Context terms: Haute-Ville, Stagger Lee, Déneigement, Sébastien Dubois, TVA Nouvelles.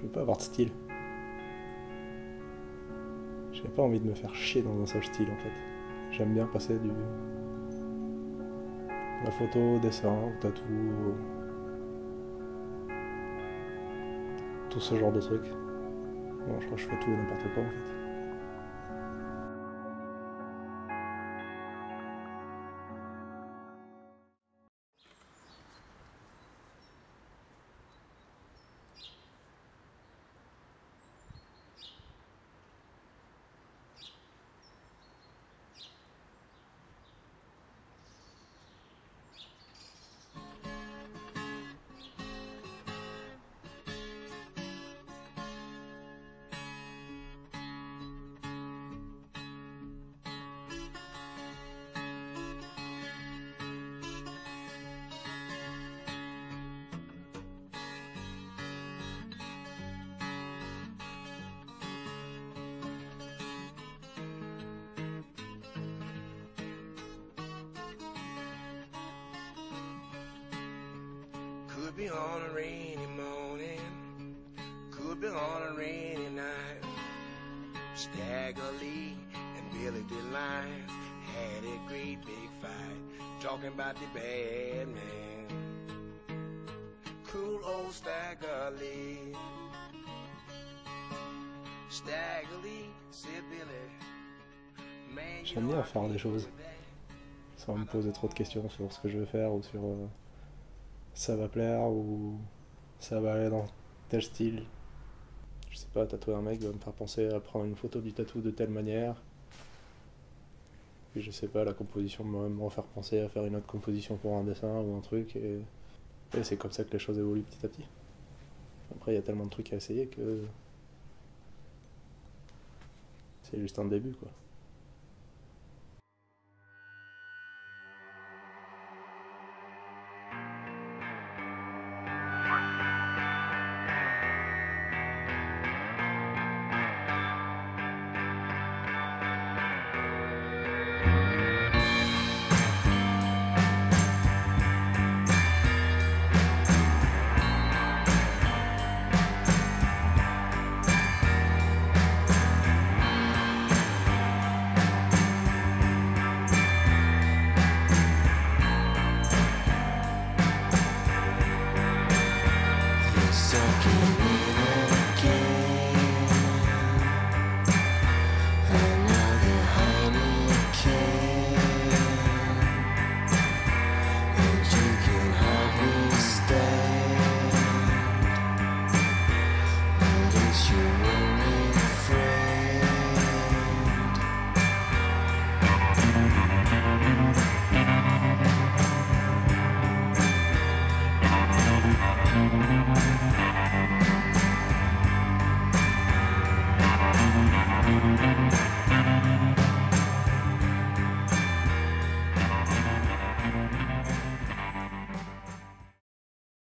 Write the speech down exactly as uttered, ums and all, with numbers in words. Je veux pas avoir de style. J'ai pas envie de me faire chier dans un seul style en fait. J'aime bien passer du... la photo, au dessin, au tatou... tout ce genre de trucs. Bon, je crois que je fais tout et n'importe quoi en fait. Could be on a rainy morning, could be on a rainy night. Stagger Lee and Billy the Lion had a great big fight, talking about the bad man. Cool old Stagger Lee. Stagger Lee, c'est Billy. J'aime bien faire des choses sans me poser trop de questions sur ce que je veux faire ou sur... Euh... ça va plaire ou ça va aller dans tel style. Je sais pas, tatouer un mec va me faire penser à prendre une photo du tatou de telle manière. Puis je sais pas, la composition va me faire penser à faire une autre composition pour un dessin ou un truc. Et, et c'est comme ça que les choses évoluent petit à petit. Après, il y a tellement de trucs à essayer que c'est juste un début quoi.